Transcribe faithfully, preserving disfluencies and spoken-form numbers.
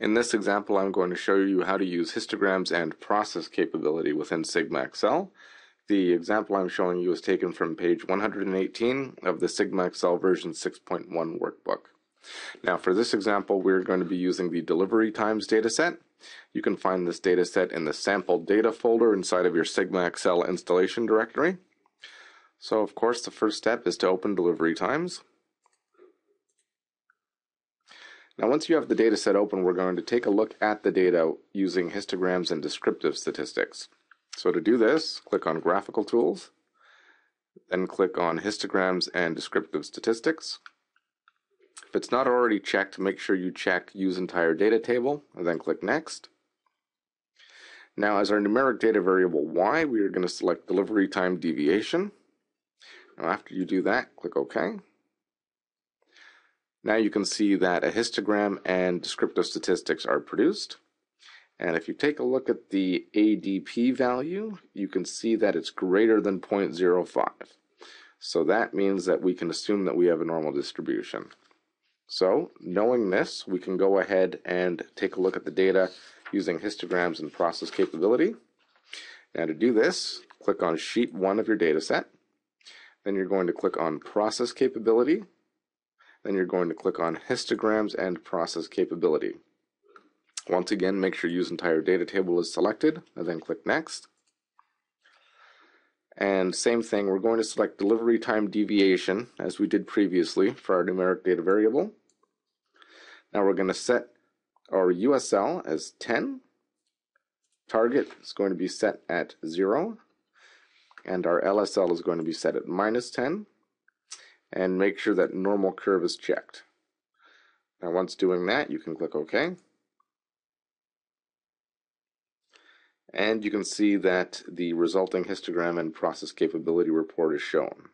In this example, I'm going to show you how to use histograms and process capability within SigmaXL. The example I'm showing you is taken from page one hundred eighteen of the SigmaXL version six point one workbook. Now for this example, we're going to be using the delivery times dataset. You can find this dataset in the sample data folder inside of your SigmaXL installation directory. So of course the first step is to open delivery times. Now once you have the dataset open, we're going to take a look at the data using histograms and descriptive statistics. So to do this, click on Graphical Tools, then click on Histograms and Descriptive Statistics. If it's not already checked, make sure you check Use Entire Data Table, and then click Next. Now as our numeric data variable Y, we are going to select Delivery Time Deviation. Now after you do that, click OK. Now you can see that a histogram and descriptive statistics are produced. And if you take a look at the A D P value, you can see that it's greater than zero point zero five. So that means that we can assume that we have a normal distribution. So knowing this, we can go ahead and take a look at the data using histograms and process capability. Now to do this, click on sheet one of your data set. Then you're going to click on process capability. Then you're going to click on histograms and process capability. Once again, make sure Use Entire Data Table is selected, and then click Next. And same thing, we're going to select Delivery Time Deviation, as we did previously for our numeric data variable. Now we're going to set our U S L as ten. Target is going to be set at zero. And our L S L is going to be set at minus ten. And make sure that normal curve is checked. Now once doing that, you can click OK. And you can see that the resulting histogram and process capability report is shown.